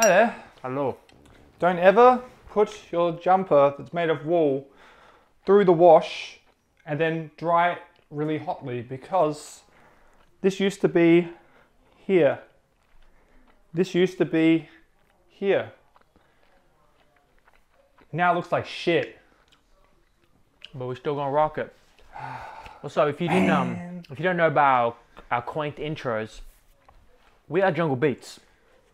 Hi there. Hello. Don't ever put your jumper that's made of wool through the wash and then dry it really hotly, because this used to be here. This used to be here. Now it looks like shit. But we're still gonna rock it. Also, if you don't know about our quaint intros, we are Jungle Beats.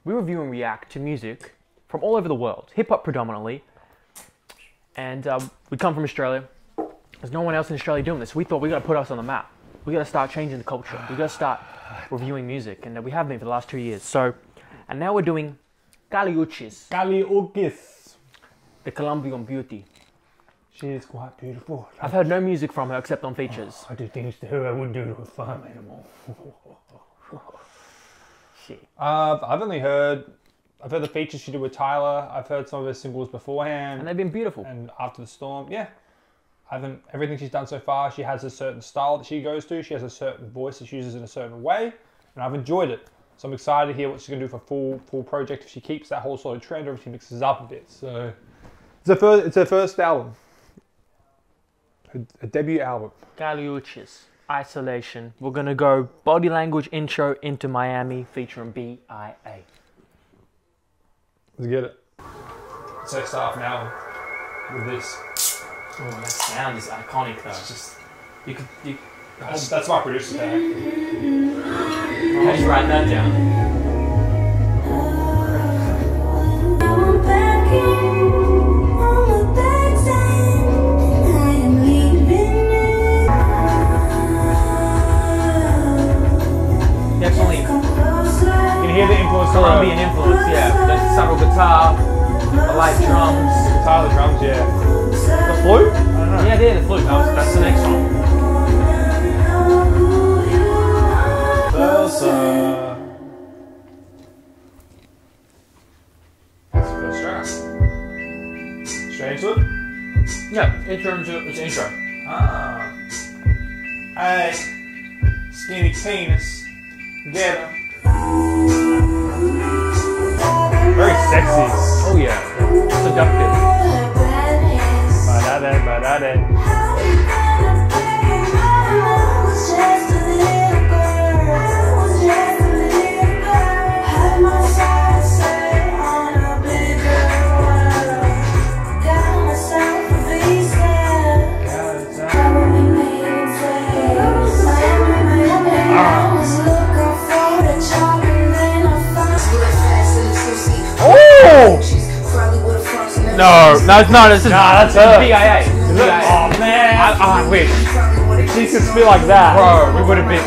We review and react to music from all over the world, hip hop predominantly, and we come from Australia. There's no one else in Australia doing this. We thought we gotta put us on the map. We gotta start changing the culture. We gotta start reviewing music, and we have been for the last 2 years. So, and now we're doing Kali Uchis. Kali Uchis, the Colombian beauty. She is quite beautiful. I've heard no music from her except on features. Oh, I do things to her I wouldn't do to a farm animal. Shit. I've heard the features she did with Tyler. I've heard some of her singles beforehand. And they've been beautiful. And After the Storm, yeah. Everything she's done so far, she has a certain style that she goes to. She has a certain voice that she uses in a certain way. And I've enjoyed it. So I'm excited to hear what she's going to do for full project if she keeps that whole sort of trend or if she mixes up a bit. So it's her first album. A debut album. Kali Uchis, Isolation. We're going to go Body Language intro into Miami featuring BIA. Let's get it. So start off now with this. Oh, that sound is iconic though. It's just, that's my producer there. How do you write that down? Hear the influence, Colombian influence, yeah. The subtle guitar, the light drums. Guitar, the drums, yeah. The flute? I don't know. Yeah, the flute. That's the next one. That's the first track. Straight into it? Yeah, intro into it was intro. Ah. Hey, skinny penis, get him. Very sexy. Oh yeah. Seductive. Ba-da-da-ba-da-da. No, it's not. It's just that's her. BIA. Oh man, I wish she could feel like that. Bro, we would have been.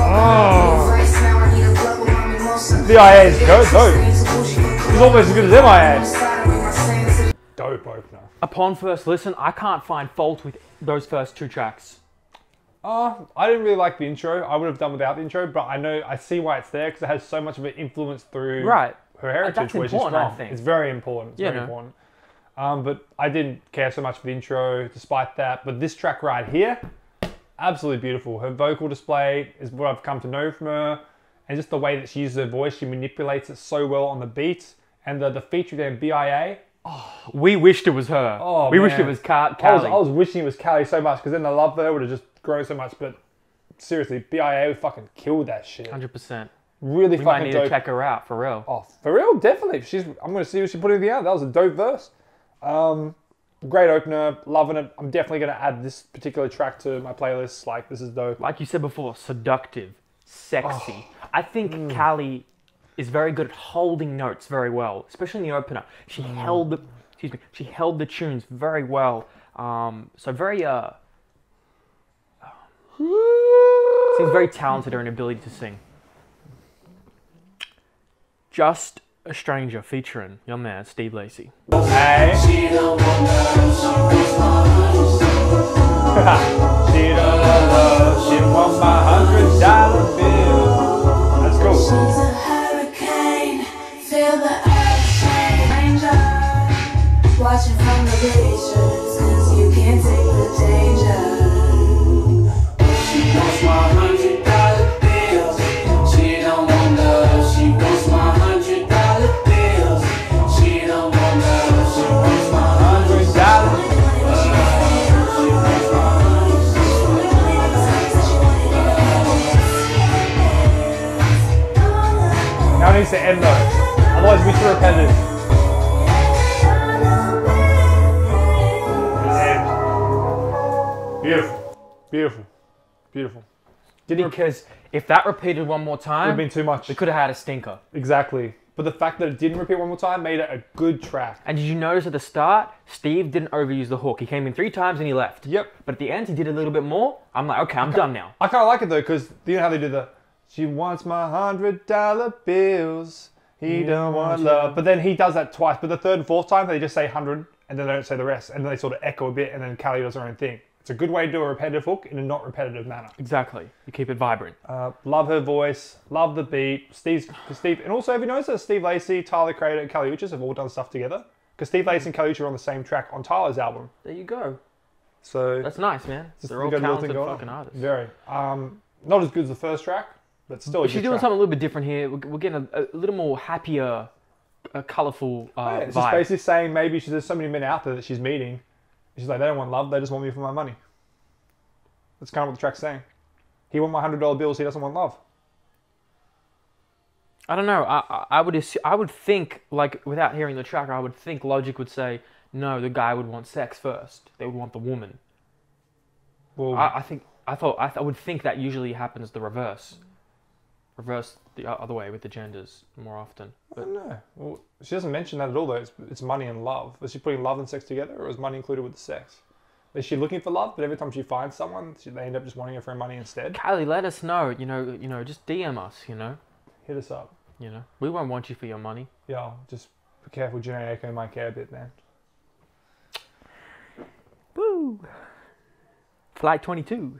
Oh. BIA is dope. She's almost as good as MIA. Dope opener. Upon first listen, I can't find fault with those first two tracks. I didn't really like the intro. I would have done without the intro, but I see why it's there because it has so much of an influence through her heritage, that's which important, is I think. It's very important. It's very important. But I didn't care so much for the intro despite that. But this track right here, absolutely beautiful. Her vocal display is what I've come to know from her, and just the way that she uses her voice, she manipulates it so well on the beat, and the feature there in BIA. Oh, we wished it was her. Oh, we wished it was Kali. I was wishing it was Kali so much because then the love for her would have just grown so much. But seriously, BIA fucking killed that shit. 100%. Really fucking dope. We might need to check her out for real. Oh, for real, definitely. I'm gonna see what she put in the out. That was a dope verse. Great opener, loving it. I'm definitely gonna add this particular track to my playlist. Like this is dope. Like you said before, seductive, sexy. Oh. I think Kali is very good at holding notes very well, especially in the opener. She held the tunes very well. So very seems very talented in her ability to sing. Just a Stranger featuring young man Steve Lacy. Hey. She don't want love, she wants my $100 bill. That's cool. She's a hurricane, feel the earth shake. Watching from the bleachers, cause you can't take the danger. She wants my $100 bill. She don't want needs to end though. Otherwise it'll be too repetitive. Beautiful. Beautiful. Beautiful. Did he? Because if that repeated one more time, it would have been too much. We could have had a stinker. Exactly. But the fact that it didn't repeat one more time made it a good track. And did you notice at the start, Steve didn't overuse the hook. He came in 3 times and he left. Yep. But at the end, he did a little bit more. I'm like, okay, I'm done now. I kind of like it though, because you know how they do the, she wants my $100 bills. He don't want love. But then he does that twice. But the 3rd and 4th time, they just say 100 and then they don't say the rest. And then they sort of echo a bit and then Kali does her own thing. It's a good way to do a repetitive hook in a not repetitive manner. Exactly. You keep it vibrant. Love her voice. Love the beat. Steve, and also, have you noticed that Steve Lacy, Tyler, the Creator, and Kali Uchis have all done stuff together? Because Steve Lacy and Kali Uchis are on the same track on Tyler's album. There you go. So that's nice, man. They're all talented fucking artists. Very. Not as good as the first track, but still. But she's doing something a little bit different here. We're getting a little more happier, colourful vibe. It's just basically saying maybe there's so many men out there that she's meeting. She's like, they don't want love, they just want me for my money. That's kind of what the track's saying. He wants my $100 bills, he doesn't want love. I don't know, I would think, like, without hearing the track, I would think logic would say, no, the guy would want sex first. They would want the woman. Well, I would think that usually happens the reverse. Reverse the other way with the genders more often. But no, well, she doesn't mention that at all though. It's money and love. Was she putting love and sex together, or was money included with the sex? Is she looking for love, but every time she finds someone, they end up just wanting her for her money instead? Kali, let us know. You know, just DM us. You know, hit us up. You know, we won't want you for your money. Yeah, just be careful. Janae Echo might care a bit, man. Woo! Flight 22.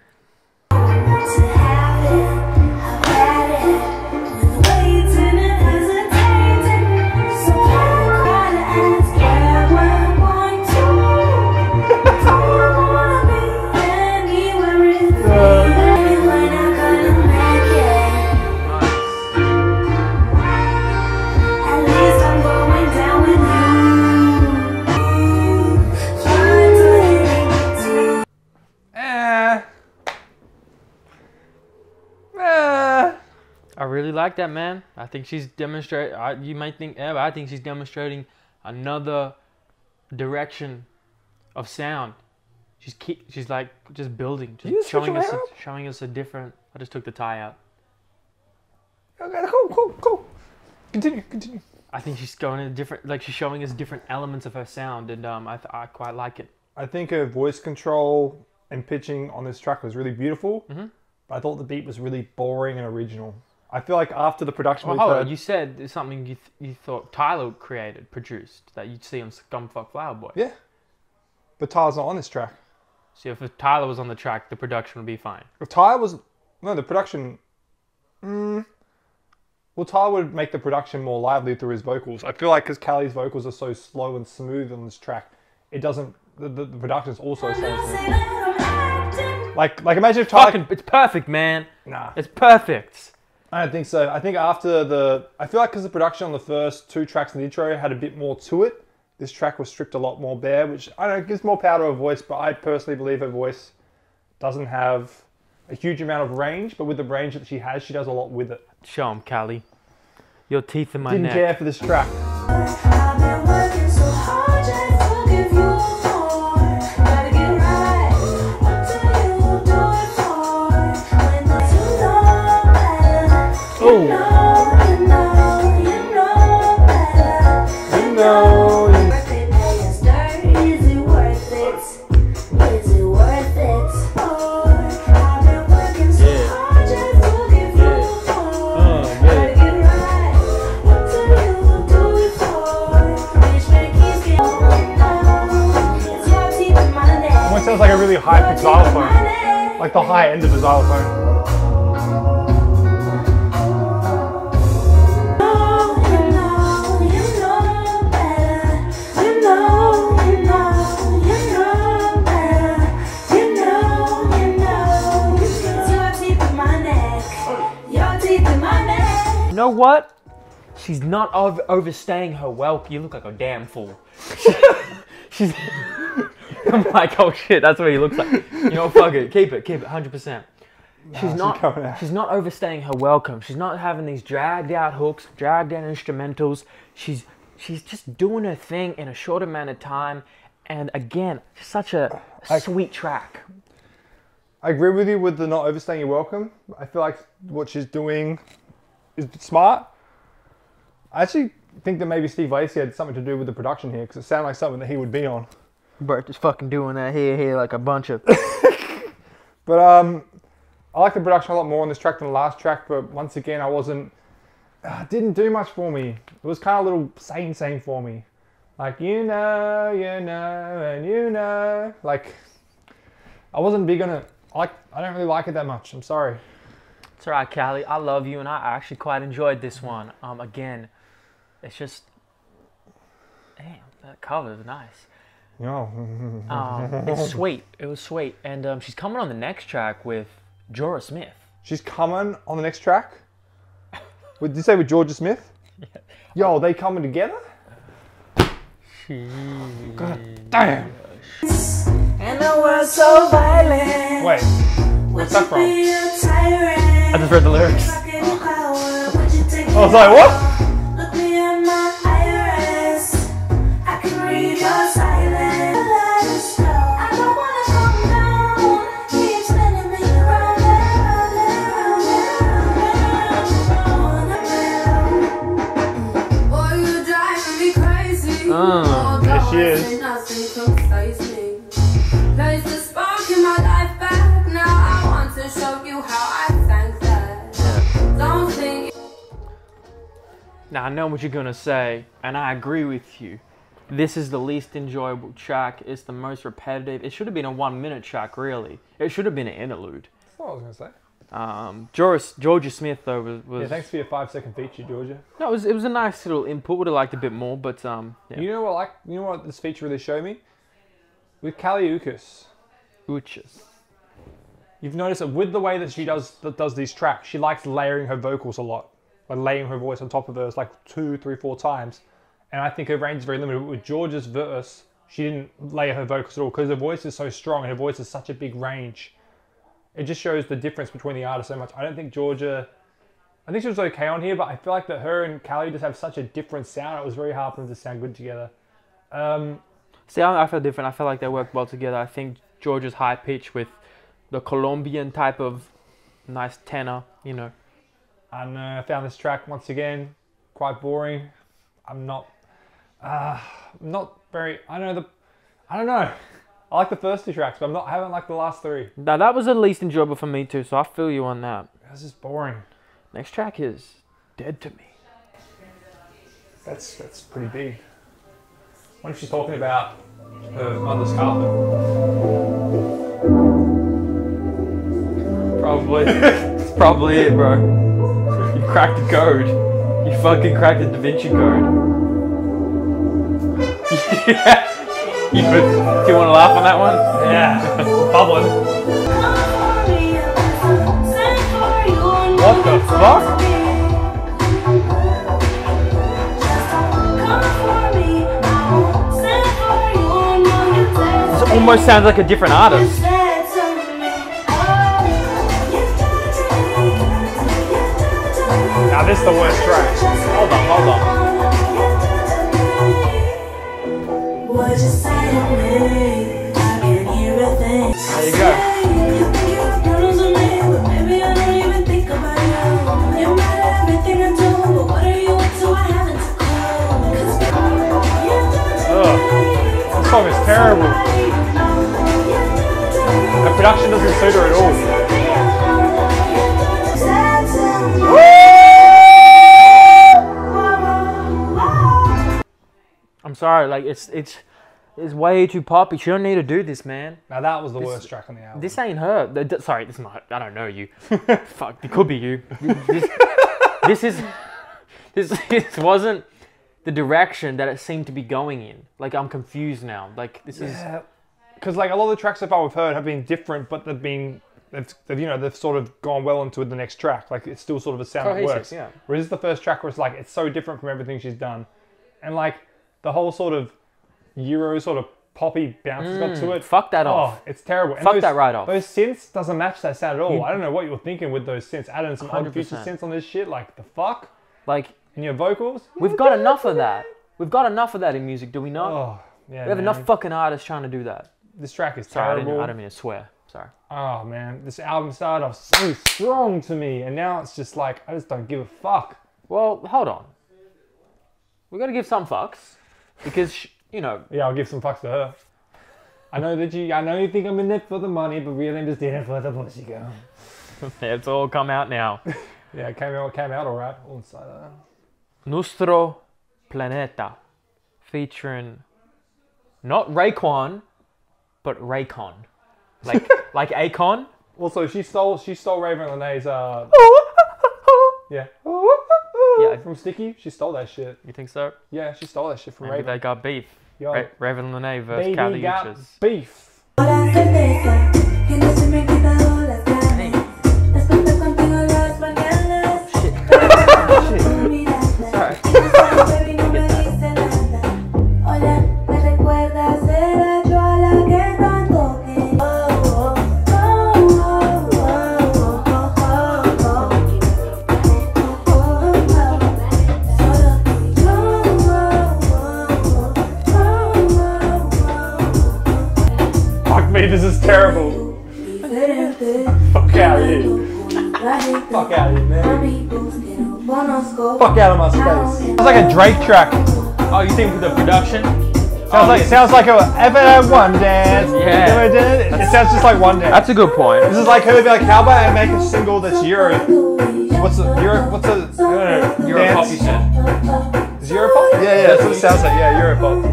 Like that, man. I think she's demonstrating. You might think, yeah, but I think she's demonstrating another direction of sound. She's like just building, just showing us a different. I just took the tie out. Okay, cool. Continue. I think she's going in a different. Like she's showing us different elements of her sound, and I quite like it. I think her voice control and pitching on this track was really beautiful. Mm-hmm. But I thought the beat was really boring and original. I feel like after the production you said something you thought Tyler created, produced, that you'd see on Scumfuck Flower Boy. Yeah. But Tyler's not on this track. So if Tyler was on the track, the production would be fine. If Tyler was... No, the production... Well, Tyler would make the production more lively through his vocals. I feel like because Kali's vocals are so slow and smooth on this track, it doesn't... The production's also slow and smooth. Like imagine if Tyler... It's perfect, man. Nah. It's perfect. I don't think so. I think after the... I feel like because the production on the first 2 tracks in the intro had a bit more to it, this track was stripped a lot more bare, which, I don't know, gives more power to her voice, but I personally believe her voice doesn't have a huge amount of range, but with the range that she has, she does a lot with it. Show 'em, Kali. Your teeth in my neck. Didn't care for this track. Sounds like a really high-pitched xylophone, like the high end of the xylophone. You know what? She's not overstaying her welcome. You look like a damn fool. She's... I'm like, oh shit, that's what he looks like. You know, fuck it, keep it, 100%. She's not overstaying her welcome. She's not having these dragged out hooks, dragged out instrumentals. She's just doing her thing in a short amount of time. And again, such a sweet track. I agree with you with the not overstaying your welcome. I feel like what she's doing is smart. I actually think that maybe Steve Lacy had something to do with the production here, because it sounded like something that he would be on. Bert is fucking doing that here like a bunch of... But I like the production a lot more on this track than the last track, but once again, I wasn't... didn't do much for me. It was kind of a little same for me. Like, and you know. Like, I wasn't big on it. I don't really like it that much. I'm sorry. It's all right, Kali. I love you, and I actually quite enjoyed this one. Again, it's just... Damn, that cover was nice. No. It's sweet. It was sweet. And she's coming on the next track with Jorja Smith. She's coming on the next track? Did you say with Jorja Smith? Yeah. Yo, are they coming together? God damn. And the world's so violent. Wait, what's that from? I just read the lyrics. I was like, what? Look me in my iris. I can read your silence. I don't wanna come down. Keep spinning me around. Boy, you're driving me crazy. There she is. Now I know what you're gonna say, and I agree with you. This is the least enjoyable track. It's the most repetitive. It should have been a 1-minute track, really. It should have been an interlude. That's what I was gonna say. Jorja Smith though was. Yeah, thanks for your 5-second feature, Jorja. No, it was a nice little input. Would have liked a bit more, but yeah. You know what this feature really showed me? With Kali Uchis. You've noticed that with the way that she does these tracks, she likes layering her vocals a lot. Like laying her voice on top of hers like 2, 3, 4 times. And I think her range is very limited. With Jorja's verse, she didn't layer her vocals at all because her voice is so strong and her voice is such a big range. It just shows the difference between the artists so much. I don't think Jorja... I think she was okay on here, but I feel like that her and Kali just have such a different sound. It was very hard for them to sound good together. See, I feel different. I feel like they work well together. I think Jorja's high pitch with the Colombian type of nice tenor, you know. And I found this track once again quite boring. I'm not very. I don't know. I like the first 2 tracks, but I haven't liked the last 3. Now that was the least enjoyable for me too, so I feel you on that. This is boring. Next track is Dead to Me. That's pretty big. What if she's talking about her mother's carpet? Probably. That's probably it, bro. Cracked the code. You fucking cracked the Da Vinci Code. Yeah. Do you want to laugh on that one? Yeah. Bubbling. What the fuck? This almost sounds like a different artist. Now this is the worst track. Hold on. There you go. Ugh. This song is terrible. The production doesn't suit her at all. I'm sorry, like it's way too poppy. She don't need to do this, man. Now that was the worst track on the album. This ain't her. Sorry, this is not. I don't know you. Fuck, it could be you. This wasn't the direction that it seemed to be going in. Like I'm confused now. Like this is because like a lot of the tracks so far we've heard have been different, but they've sort of gone well into the next track. Like it's still sort of a sound that works. Yeah. Whereas the first track where it's like it's so different from everything she's done, and like. The whole sort of Euro sort of poppy bounce has got to it. Fuck that off. Oh, it's terrible. And that right off. Those synths doesn't match that sound at all. I don't know what you're thinking with those synths. Adding some Odd Future synths on this shit, like the fuck? Like, and your vocals? We've got enough of that. We've got enough of that in music, do we not? Oh, yeah, we have enough fucking artists trying to do that. This track is terrible. I don't mean to swear. Sorry. Oh man, this album started off so strong to me, and now it's just like, I just don't give a fuck. Well, hold on. We gotta give some fucks, because you know. Yeah, I'll give some fucks to her. I know you think I'm in it for the money, but really I'm just in it for the pussy girl. It's all come out now. Yeah, it came out all right. All inside that. Nuestro Planeta, featuring not Reykon, but Reykon. Like Akon. Also, she stole Raven Lenae's yeah. Yeah, from Sticky. She stole that shit. You think so? Yeah, she stole that shit from Raven. They got beef. Yo, Raven Lenae versus Kali Uchis. Beef. This is terrible. Fuck out of here. Fuck out of here, man. Fuck out of my space. Sounds like a Drake track. Oh, you think with the production? Sounds like a one dance. Yeah. It sounds just like one dance. That's a good point. This is like her be like, how about I make a single that's Euro? What's the Euro pop you said? Is Euro pop? Yeah, yeah, that's what it sounds like. Yeah, Euro pop.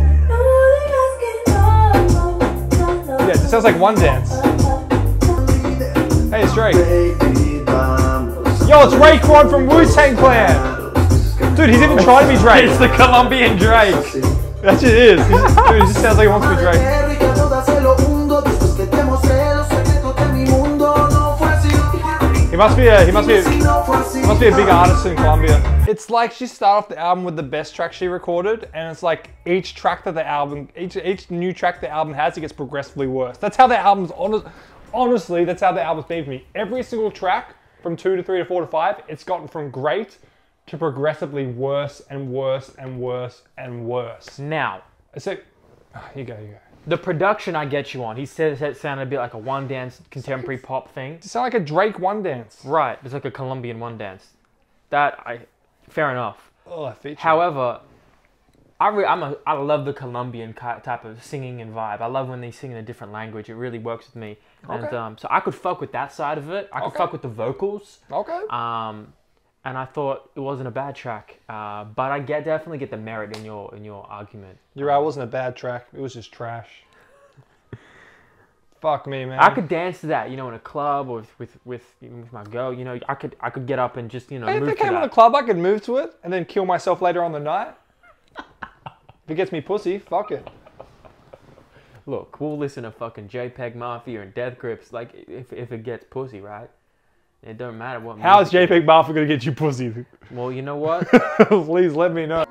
Yeah, it sounds like one dance. Hey, it's Drake. Yo, it's Reykon from Wu-Tang Clan. Dude, he's even trying to be Drake. It's the Colombian Drake. That shit is. Dude, it just sounds like he wants to be Drake. He must be a big artist in Colombia. It's like she started off the album with the best track she recorded, and it's like each track that the album, each new track the album has, it gets progressively worse. That's how the album's honestly, that's how the album's been for me. Every single track from 2 to 3 to 4 to 5, it's gotten from great to progressively worse and worse and worse and worse. Now, so you go. The production I get you on. He says that sounded a bit like a one dance contemporary pop thing. It sounded like a Drake one dance. Right, it's like a Colombian one dance. Fair enough. Oh, I feature. However, I love the Colombian type of singing and vibe. I love when they sing in a different language. It really works with me. Okay. And so I could fuck with that side of it. I could fuck with the vocals. Okay. And I thought it wasn't a bad track, but I definitely get the merit in your argument. You're right, it wasn't a bad track. It was just trash. Fuck me, man. I could dance to that, you know, in a club or with my girl. You know, I could get up and just, you know, move to that. If it came in a club, I could move to it and then kill myself later on the night. If it gets me pussy, fuck it. Look, we'll listen to fucking JPEG Mafia and Death Grips. Like, if it gets pussy, right? It don't matter what. How is JPEG Mafia gonna get you pussy? Well, you know what? Please let me know.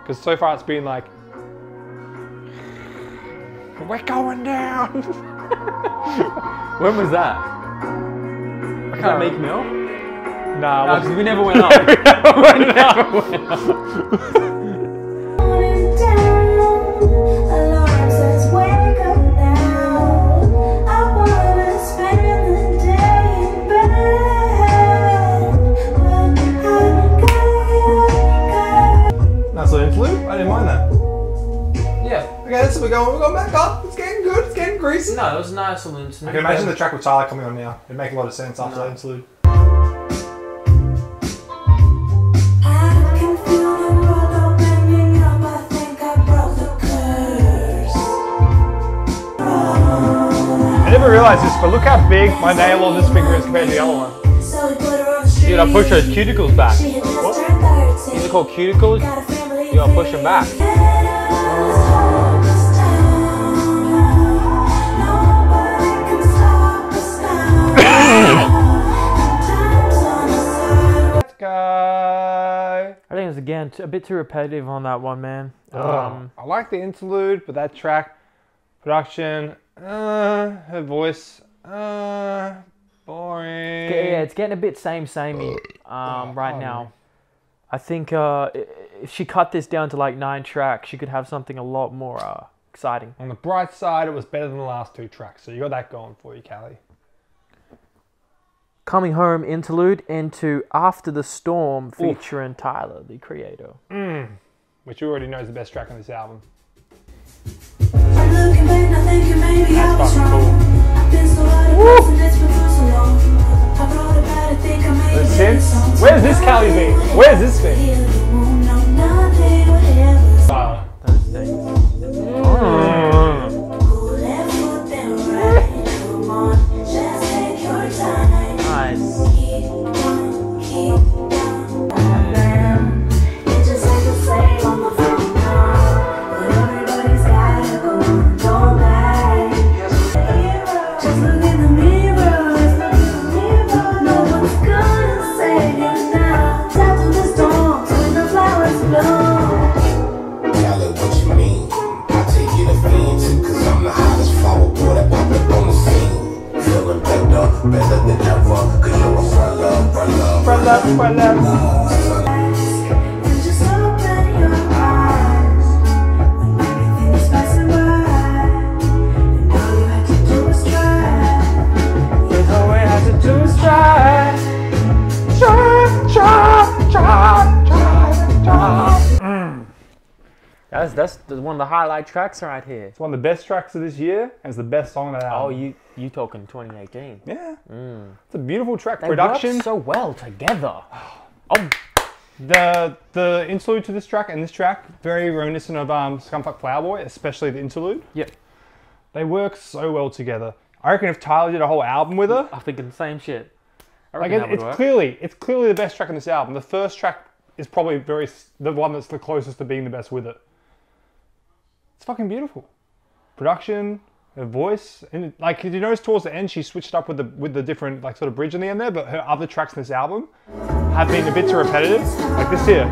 Because so far it's been like, we're going down. When was that? I can't make milk. Nah, because we never went up. Okay, that's what we're going back up. It's getting good, it's getting greasy. No, it was nice. I can imagine the track with Tyler coming on now. It'd make a lot of sense after that interlude. I never realized this, but look how big my nail on this finger is compared to the other one. Dude, I pushed those cuticles back. What? These are called cuticles? You gotta push them back. Again, a bit too repetitive on that one, man. I like the interlude, but that track Production, her voice, boring. Yeah, it's getting a bit samey right now. I think if she cut this down to like 9 tracks, she could have something a lot more exciting. On the bright side, it was better than the last 2 tracks, so you got that going for you, Kali. Coming Home interlude into After the Storm featuring Tyler, the Creator. Which you already know is the best track on this album. I'm looking back now thinking maybe I was wrong. I've been so hard about the next for so long. I thought about it, think I made it. Where's this Kali beat? Where's this thing? That's one of the highlight tracks right here. It's one of the best tracks of this year, and it's the best song of that album. Oh, you talking 2018? Yeah. It's a beautiful track. They production work so well together. Oh, the interlude to this track and this track very reminiscent of Scumfuck Flowerboy, especially the interlude. Yep. They work so well together. I reckon if Tyler did a whole album with her, I'm thinking the same shit. It's clearly the best track on this album. The first track is probably the one that's the closest to being the best with it. It's fucking beautiful. Production, her voice, and like, did you notice towards the end she switched up with the different like sort of bridge in the end there, but her other tracks in this album have been a bit too repetitive, like this here.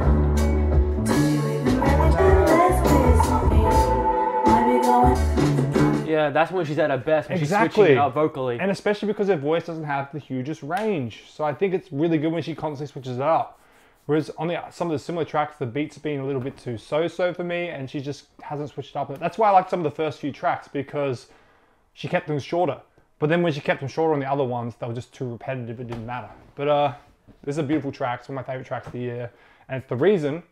Yeah, that's when she's at her best, when she's switching it up vocally. And especially because her voice doesn't have the hugest range, so I think it's really good when she constantly switches it up. Whereas on some of the similar tracks, the beat's been a little bit too so-so for me, and she just hasn't switched up. That's why I liked some of the first few tracks, because she kept them shorter. But then when she kept them shorter on the other ones, they were just too repetitive, it didn't matter. But this is a beautiful track, it's one of my favourite tracks of the year. And it's the reason,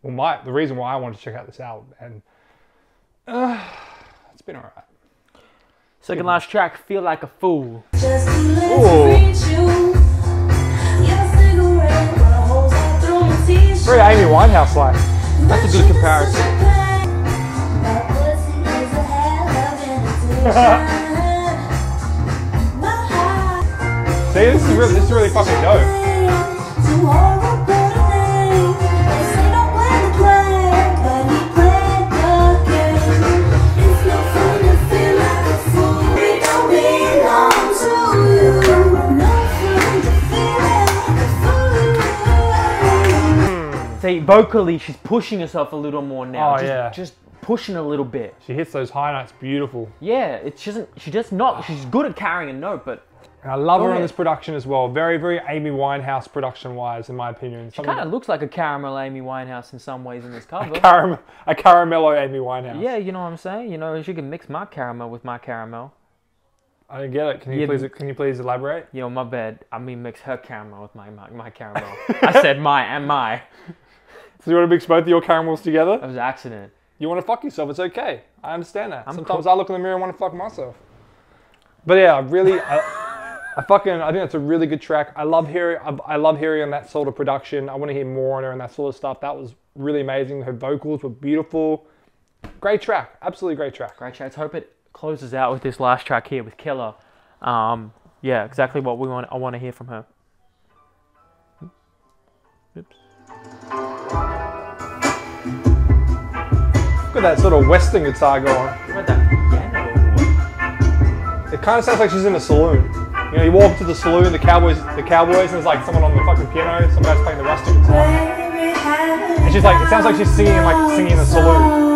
well, the reason why I wanted to check out this album, and it's been alright. Second last track, Feel Like a Fool. Just to let you reach you. Very Amy Winehouse like. That's a good comparison. See, this is really fucking dope. See, vocally, she's pushing herself a little more now. Oh, just pushing a little bit. She hits those high notes beautiful. Yeah, she's good at carrying a note, but... And I love her on this production as well. Very, very Amy Winehouse production-wise, in my opinion. She kind of looks like a caramel Amy Winehouse in some ways in this cover. A caramello Amy Winehouse. Yeah, you know what I'm saying? You know, she can mix my caramel with my caramel. I don't get it. Can you please elaborate? You know, my bad. I mean, mix her caramel with my caramel. I said my and my. So you want to mix both of your caramels together? It was an accident. You want to fuck yourself, it's okay. I understand that. Sometimes I look in the mirror and want to fuck myself. But yeah, I think that's a really good track. I love hearing on that sort of production. I want to hear more on her and that sort of stuff. That was really amazing. Her vocals were beautiful. Great track. Absolutely great track. Great track. Let's hope it closes out with this last track here with Killer. Yeah, exactly what I want to hear from her. Oops. Look at that sort of western guitar going. Look at that piano. It kind of sounds like she's in a saloon. You know, you walk to the saloon, the cowboys, and there's like someone on the fucking piano, somebody's playing the western guitar. And she's like, it sounds like she's singing in a saloon.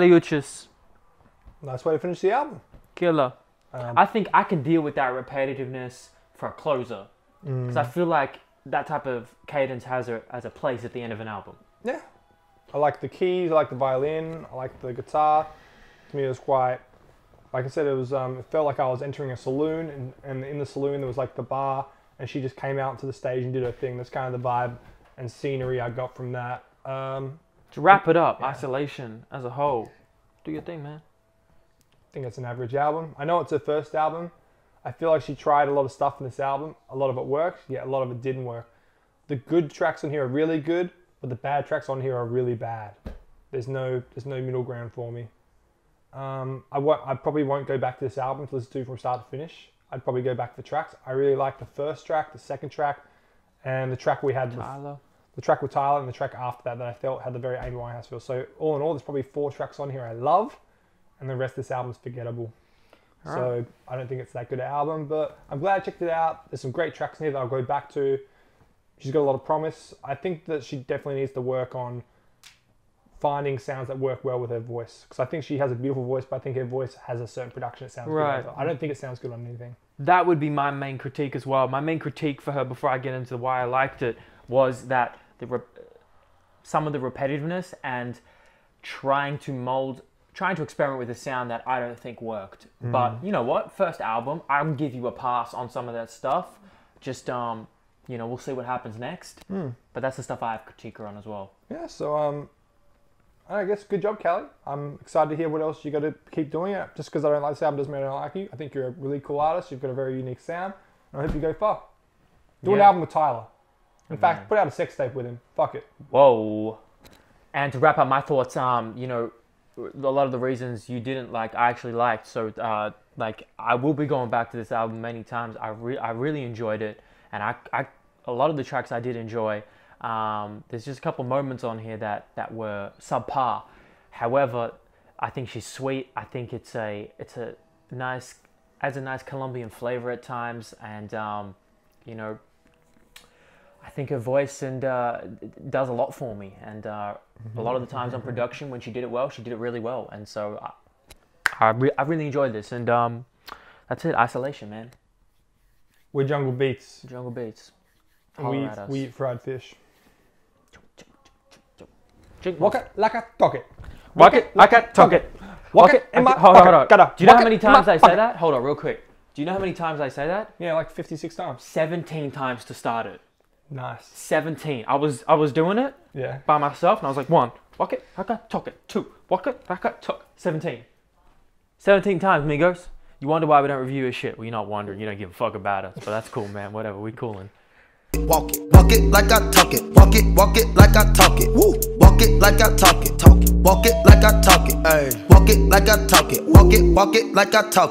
Kali Uchis. Nice way to finish the album. Killer. I think I can deal with that repetitiveness for a closer. Because I feel like that type of cadence has a place at the end of an album. Yeah. I like the keys, I like the violin, I like the guitar. To me it was quite, like I said, it was. It felt like I was entering a saloon, and in the saloon there was like the bar, and she just came out to the stage and did her thing. That's kind of the vibe and scenery I got from that. To wrap it up, yeah. Isolation as a whole. Do your thing, man. I think it's an average album. I know it's her first album. I feel like she tried a lot of stuff in this album. A lot of it worked, yet a lot of it didn't work. The good tracks on here are really good, but the bad tracks on here are really bad. There's no middle ground for me. I probably won't go back to this album to listen to from start to finish. I'd probably go back to the tracks. I really like the first track, the second track, and the track we had with Tyler. The track with Tyler and the track after that I felt had the very Amy Winehouse feel. So all in all, there's probably 4 tracks on here I love, and the rest of this album's forgettable. All so right. I don't think it's that good an album, but I'm glad I checked it out. There's some great tracks in here that I'll go back to. She's got a lot of promise. I think that she definitely needs to work on finding sounds that work well with her voice. Because I think she has a beautiful voice, but I think her voice has a certain production that sounds right. Good. I don't think it sounds good on anything. That would be my main critique as well. My main critique for her, before I get into why I liked it, was that some of the repetitiveness and trying to experiment with a sound that I don't think worked. But you know what? First album, I'll give you a pass on some of that stuff. Just, you know, we'll see what happens next. But that's the stuff I have critique her on as well. Yeah, so... I guess good job, Kali. I'm excited to hear what else you got to keep doing. It. Just because I don't like this album doesn't mean I don't like you. I think you're a really cool artist. You've got a very unique sound. And I hope you go far. Do an album with Tyler. In fact, put out a sex tape with him. Fuck it. Whoa. And to wrap up my thoughts, you know, a lot of the reasons you didn't like, I actually liked. So, like, I will be going back to this album many times. I really enjoyed it, and a lot of the tracks I did enjoy. There's just a couple moments on here that were subpar. However, I think she's sweet. I think it's a nice, has a nice Colombian flavor at times, and you know, I think her voice and does a lot for me. And a lot of the times on production when she did it well, she did it really well. And so I really enjoyed this. And that's it. Isolation, man. We're Jungle Beats. Jungle Beats. We eat fried fish. Walk it like I talk it. Walk it like I talk it. Walk it in my pocket. Do you know how many times I say that? Hold on, real quick. Do you know how many times I say that? Yeah, like 56 times. 17 times to start it. Nice. 17. I was doing it. Yeah. By myself, and I was like, 1. Walk it like I talk it. 2. Walk it like I talk. 17. 17 times, amigos. You wonder why we don't review his shit? Well, you're not wondering. You don't give a fuck about us. But that's cool, man. Whatever. We coolin'. Walk it like I talk it. Walk it like I talk it. Woo. Walk it like I talk it. Walk it like I talk it. Ay. Walk it like I talk it. Walk it like I talk it.